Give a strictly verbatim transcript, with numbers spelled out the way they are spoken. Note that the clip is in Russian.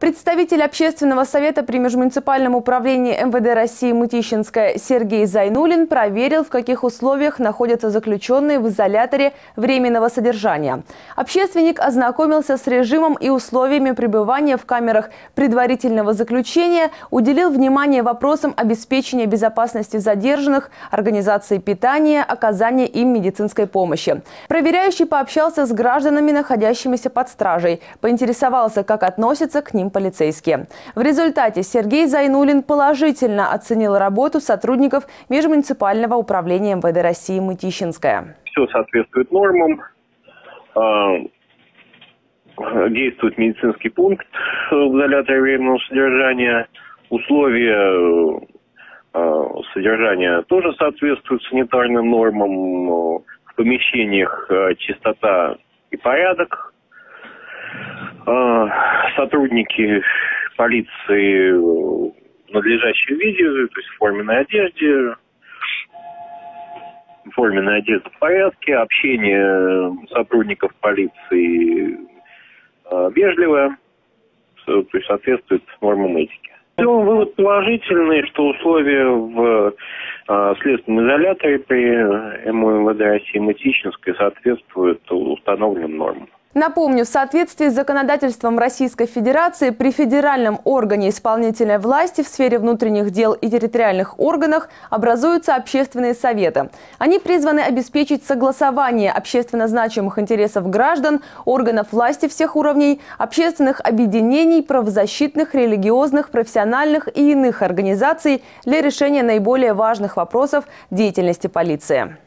Представитель общественного совета при межмуниципальном управлении МВД России Мытищинское Сергей Зайнуллин проверил, в каких условиях находятся заключенные в изоляторе временного содержания. Общественник ознакомился с режимом и условиями пребывания в камерах предварительного заключения, уделил внимание вопросам обеспечения безопасности задержанных, организации питания, оказания им медицинской помощи. Проверяющий пообщался с гражданами, находящимися под стражей, поинтересовался, как относятся к ним полицейские. В результате Сергей Зайнуллин положительно оценил работу сотрудников межмуниципального управления МВД России Мытищинское. Все соответствует нормам. Действует медицинский пункт в изоляторе временного содержания. Условия содержания тоже соответствуют санитарным нормам. В помещениях чистота и порядок. Сотрудники полиции в надлежащем виде, то есть в форменной одежде, форменная одежда в порядке, общение сотрудников полиции вежливое, то есть соответствует нормам этики. Вывод положительный, что условия в следственном изоляторе при МОМВД России Мытищинское соответствуют установленным нормам. Напомню, в соответствии с законодательством Российской Федерации при федеральном органе исполнительной власти в сфере внутренних дел и территориальных органах образуются общественные советы. Они призваны обеспечить согласование общественно значимых интересов граждан, органов власти всех уровней, общественных объединений, правозащитных, религиозных, профессиональных и иных организаций для решения наиболее важных вопросов деятельности полиции.